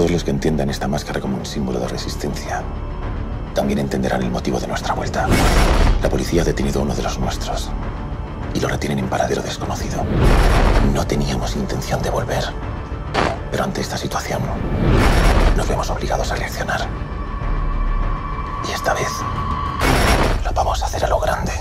Todos los que entiendan esta máscara como un símbolo de resistencia también entenderán el motivo de nuestra vuelta. La policía ha detenido a uno de los nuestros y lo retienen en paradero desconocido. No teníamos intención de volver, pero ante esta situación nos vemos obligados a reaccionar. Y esta vez lo vamos a hacer a lo grande.